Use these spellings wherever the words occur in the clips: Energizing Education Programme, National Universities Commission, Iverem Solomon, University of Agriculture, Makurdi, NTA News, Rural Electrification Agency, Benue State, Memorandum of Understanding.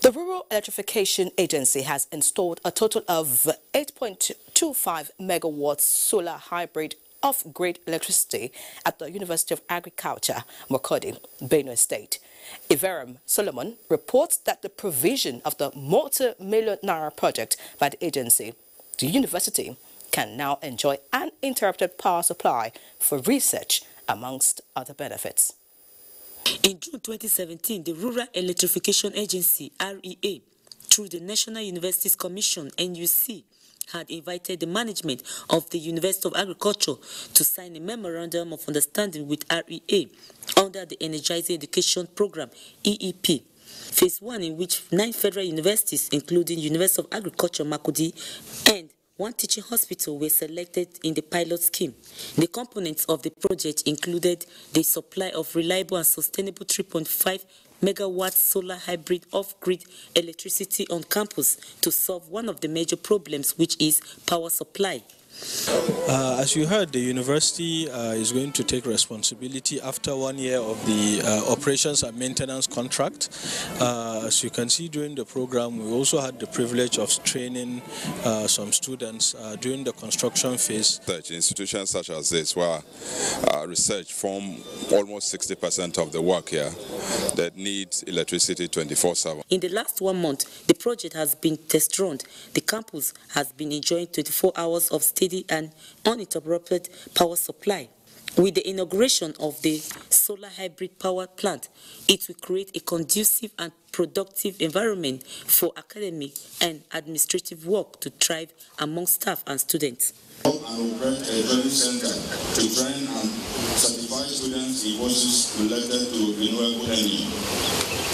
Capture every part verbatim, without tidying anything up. The Rural Electrification Agency has installed a total of eight point two five megawatts solar hybrid off-grid electricity at the University of Agriculture, Makurdi, Benue State. Iverem Solomon reports that the provision of the multi-million naira project by the agency, the university can now enjoy an uninterrupted power supply for research, amongst other benefits. In June twenty seventeen, the Rural Electrification Agency, R E A, through the National Universities Commission, N U C, had invited the management of the University of Agriculture to sign a Memorandum of Understanding with R E A under the Energizing Education Programme, E E P, Phase one, in which nine federal universities, including University of Agriculture, Makurdi, and one teaching hospital were selected in the pilot scheme. The components of the project included the supply of reliable and sustainable three point five megawatt solar hybrid off-grid electricity on campus to solve one of the major problems, which is power supply. Uh, as you heard, the university uh, is going to take responsibility after one year of the uh, operations and maintenance contract. Uh, as you can see during the program, we also had the privilege of training uh, some students uh, during the construction phase. Institutions such as this, where uh, research form almost sixty percent of the work here, that needs electricity twenty-four seven. In the last one month, the project has been test run. The campus has been enjoying twenty-four hours of state and uninterrupted power supply. With the inauguration of the solar hybrid power plant, it will create a conducive and productive environment for academic and administrative work to thrive among staff and students. We operate a training center to train and certify students in courses related to renewable energy.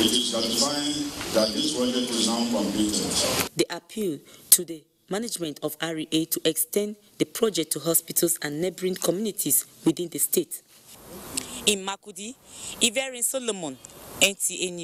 It is gratifying that this project is now completed. The appeal to the management of R E A to extend the project to hospitals and neighboring communities within the state. In Makurdi, Iverem Solomon, N T A News.